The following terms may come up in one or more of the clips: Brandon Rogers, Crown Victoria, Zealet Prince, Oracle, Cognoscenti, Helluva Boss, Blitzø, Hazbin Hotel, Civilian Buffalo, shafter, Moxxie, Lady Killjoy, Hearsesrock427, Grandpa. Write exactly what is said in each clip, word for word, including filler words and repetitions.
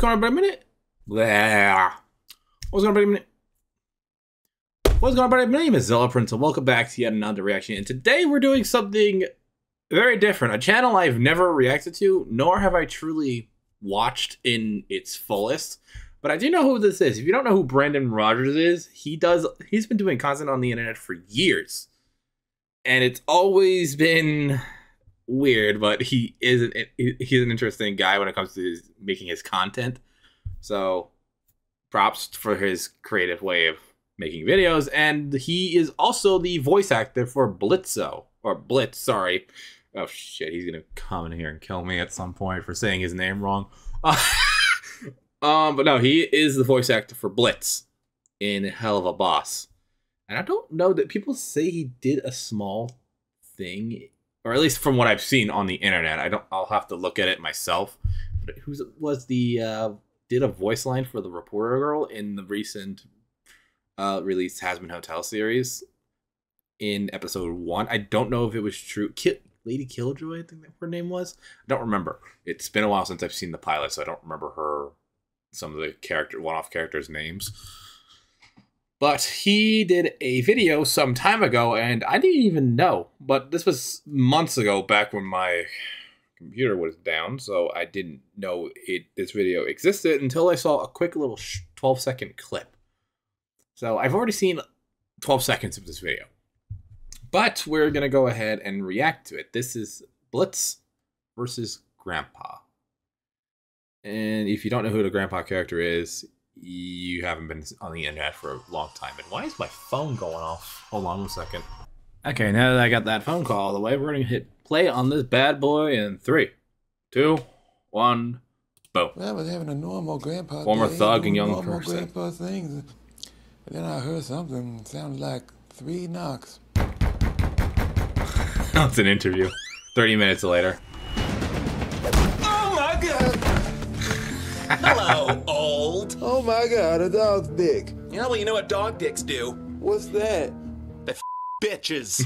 What's going on, buddy? Minute? Blah. What's going on, buddy? Minute? What's going on, buddy? My name is Zealet Prince, and welcome back to yet another reaction. And today we're doing something very different. A channel I've never reacted to, nor have I truly watched in its fullest. But I do know who this is. If you don't know who Brandon Rogers is, he does. He's been doing content on the internet for years, and it's always been weird. But he is an, he's an interesting guy when it comes to his, making his content. So, props for his creative way of making videos. And he is also the voice actor for Blitzø or Blitz. Sorry. Oh shit, he's gonna come in here and kill me at some point for saying his name wrong. Uh, Um, but no, he is the voice actor for Blitz in Helluva Boss. And I don't know that people say he did a small thing, or at least from what I've seen on the internet. I don't, I'll have to look at it myself. But who was the, uh, did a voice line for the reporter girl in the recent, uh, released Hazbin Hotel series in episode one. I don't know if it was true. Kit Lady Killjoy, I think that her name was. I don't remember. It's been a while since I've seen the pilot, so I don't remember her. Some of the character one-off characters' names, but he did a video some time ago, and I didn't even know. But this was months ago, back when my computer was down, so I didn't know it. This video existed until I saw a quick little twelve-second clip. So I've already seen twelve seconds of this video, but we're gonna go ahead and react to it. This is Blitz versus Grandpa. And if you don't know who the grandpa character is, you haven't been on the internet for a long time. And why is my phone going off? Hold on one second. Okay, now that I got that phone call all the way, we're going to hit play on this bad boy in three, two, one, boom. I was having a normal grandpa Former day, thug and young person. Grandpa things. But then I heard something that sounded like three knocks. That's an interview. thirty minutes later. Hello, old. Oh my god, a dog's dick. Yeah, well, you know what dog dicks do. What's that? They're f bitches.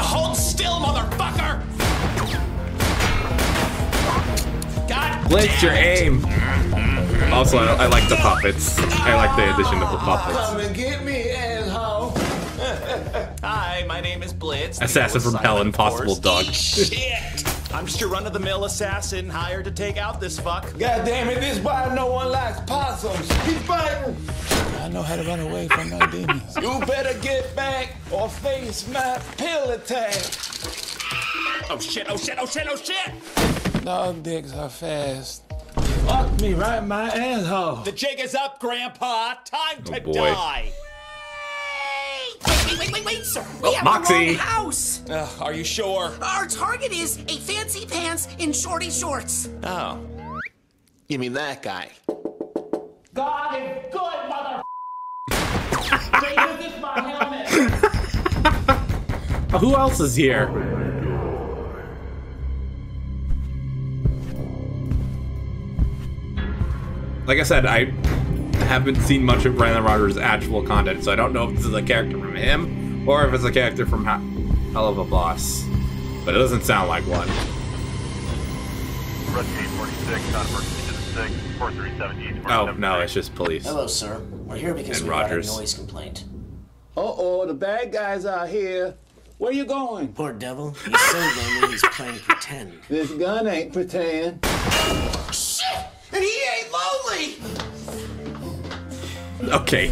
Hold still, motherfucker! God Blitz, damn your it. Aim. Also, I, I like the puppets. I like the addition of the puppets. Come and get me, asshole. Hi, my name is Blitz. Assassin from Hell, Impossible Dog. Shit! I'm just your run-of-the-mill assassin hired to take out this fuck. God damn it, this why no one likes possums. He's fighting. I know how to run away from my demons. You better get back or face my pill attack. Oh shit, oh shit, oh shit, oh shit! Dog dicks are fast. Fuck me right in my asshole. The jig is up, Grandpa. Time oh, to boy. die. Wait, wait, wait, wait, sir. We well, have Moxxie. the wrong house. Uh, are you sure? Our target is a fancy pants in shorty shorts. Oh. You mean that guy? God is good, mother. This is my helmet. Who else is here? Like I said, I. haven't seen much of Brandon Rogers' actual content, so I don't know if this is a character from him or if it's a character from Helluva Boss. But it doesn't sound like one. Oh no, it's just police. Hello, sir. We're here because we got a noise complaint. Uh oh, the bad guys are here. Where you going? Poor devil. He's so lonely. He's playing pretend. This gun ain't pretend. Shit! And he ain't lonely. Okay.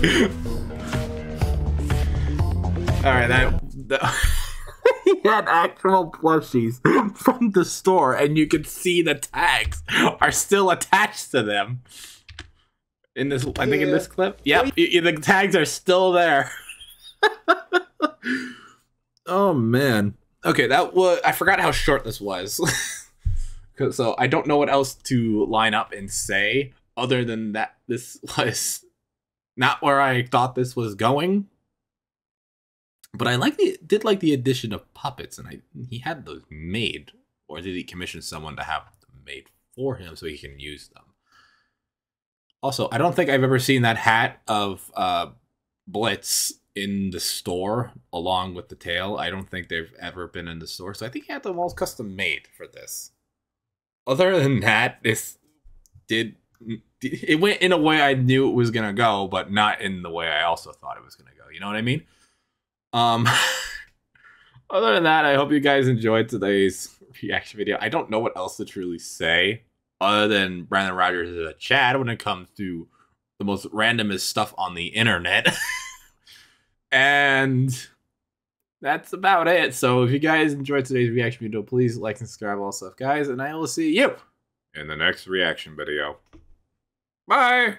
Alright, that... that he had actual plushies from the store, and you can see the tags are still attached to them. In this, I think yeah. in this clip? Yep, you, the tags are still there. Oh, man. Okay, that was... I forgot how short this was. So, I don't know what else to line up and say, other than that this was... not where I thought this was going, but I like the did like the addition of puppets, and I he had those made, or did he commission someone to have them made for him so he can use them? Also, I don't think I've ever seen that hat of uh, Blitz in the store along with the tail. I don't think they've ever been in the store, so I think he had them all custom made for this. other than that, this did, it went in a way I knew it was going to go, but not in the way I also thought it was going to go. You know what I mean? Um, other than that, I hope you guys enjoyed today's reaction video. I don't know what else to truly say other than Brandon Rogers is a Chad when it comes to the most randomest stuff on the internet. And that's about it. So if you guys enjoyed today's reaction video, please like and subscribe, all stuff, guys. And I will see you in the next reaction video. Bye!